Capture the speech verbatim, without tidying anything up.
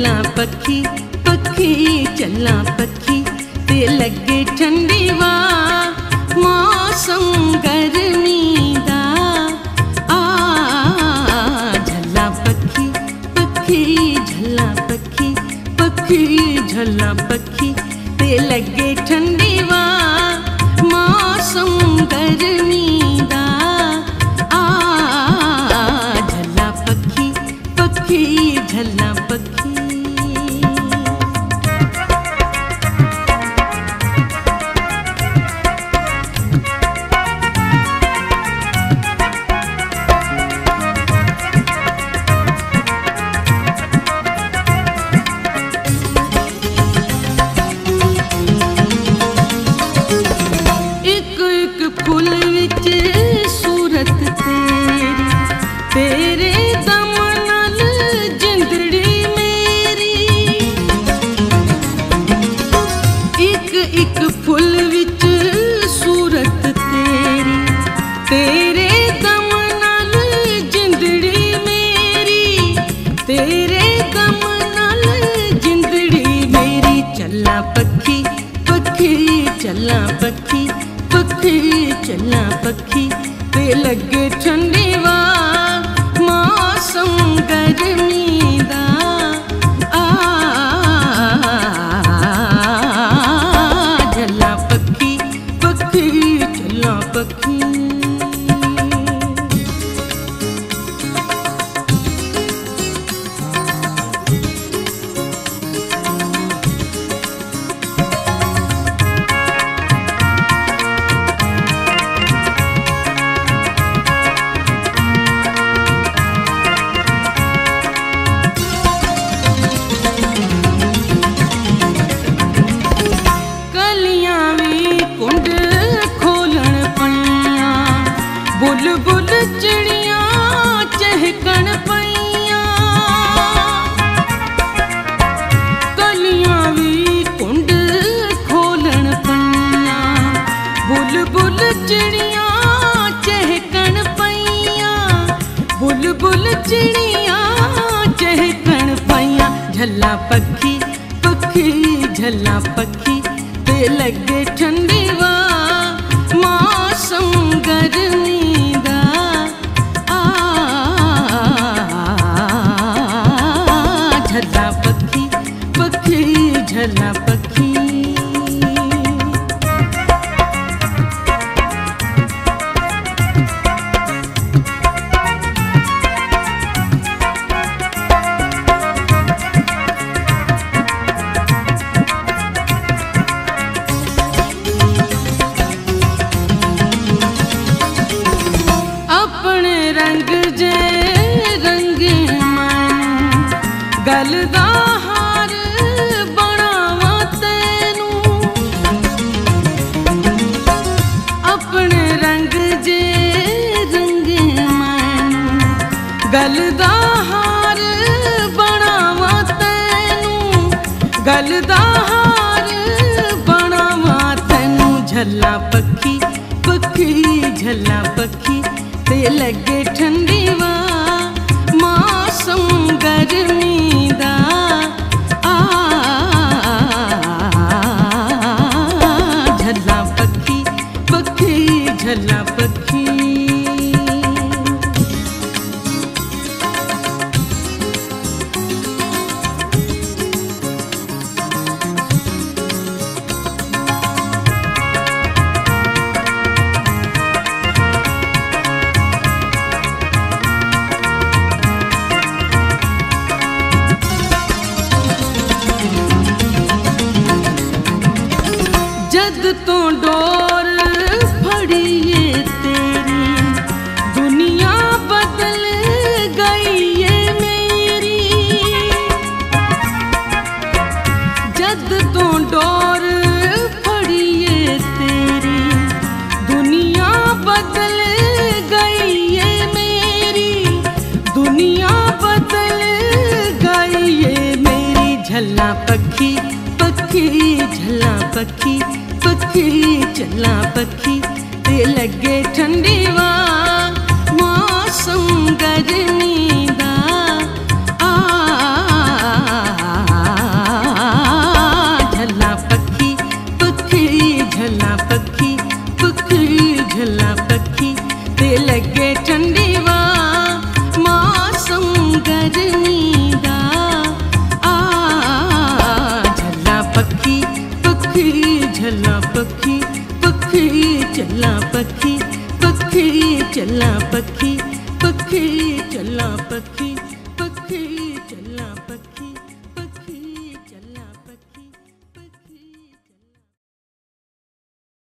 झल्ला पखी पखी झल्ला पखी ते लगे ठंडी वा मौसम गर्मी दा। आ झल्ला पखी पखी झल्ला पखी पखी झल्ला पखी ते लगे ठंडी वा मौसम गर्मी दा। आ झल्ला पखी पखी झल्ला पखी झल्ला पखी पखी झल्ला पखी ते लगे ठंडी वा मौसम गर्मी दा। आ झल्ला पखी पखी झल्ला पखी झल्ला पखी पखी झल्ला पखी ते लगे ठंडी वा मौसम गर्मी दा। आ झल्ला पखी पखी झल्ला पखी गलदा हार बनावा तेनू अपने रंग जे रंग मन गलदा हार बनावा तेनू गलदा हार बनावा तेनू। झल्ला पखी पखी झल्ला पखी ते लगे ठंडी वा मौसम गर्मी दा। आ झल्ला पखी पखी झल्ला पखी जद तो डोर फड़िए तेरी दुनिया बदल गई है मेरी। जद तो डोर फड़िए तेरी दुनिया बदल गई है मेरी दुनिया बदल गई है मेरी। झल्ला पखी पखी झल्ला पखी पखी झल्ला पखी ते लगे ठंडी वा मौसम गर्मी दा। आ झल्ला पखी पखी झल्ला पखी।